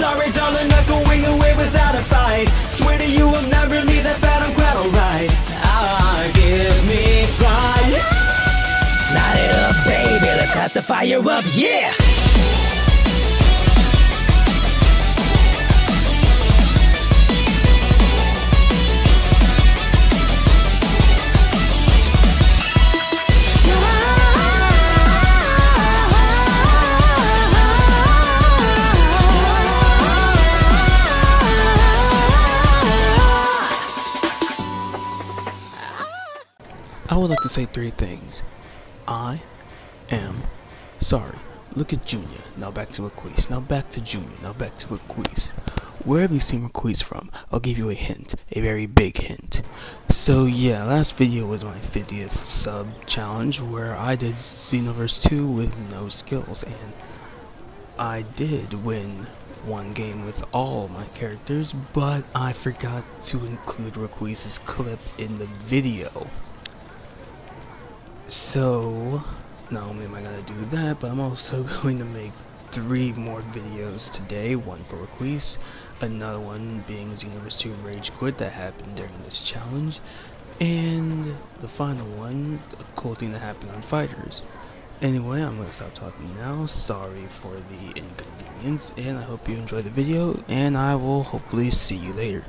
sorry, darling, not going away without a fight. Swear to you, I'm not really that bad, I'm quite alright. Ah, give me fire. Light it up, baby, let's light the fire up, yeah. I would like to say three things. I am sorry. Look at Junior. Now back to Aquees. Now back to Junior. Now back to Aquees. Where have you seen Aquees from? I'll give you a hint. A very big hint. So yeah, last video was my 50th sub challenge where I did Xenoverse 2 with no skills, and I did win one game with all my characters, but I forgot to include Aquees' clip in the video. So, not only am I going to do that, but I'm also going to make 3 more videos today. One for Aquees, another one being Xenoverse 2 Rage Quit that happened during this challenge, and the final one, a cool thing that happened on Fighters. Anyway, I'm going to stop talking now. Sorry for the inconvenience, and I hope you enjoy the video, and I will hopefully see you later.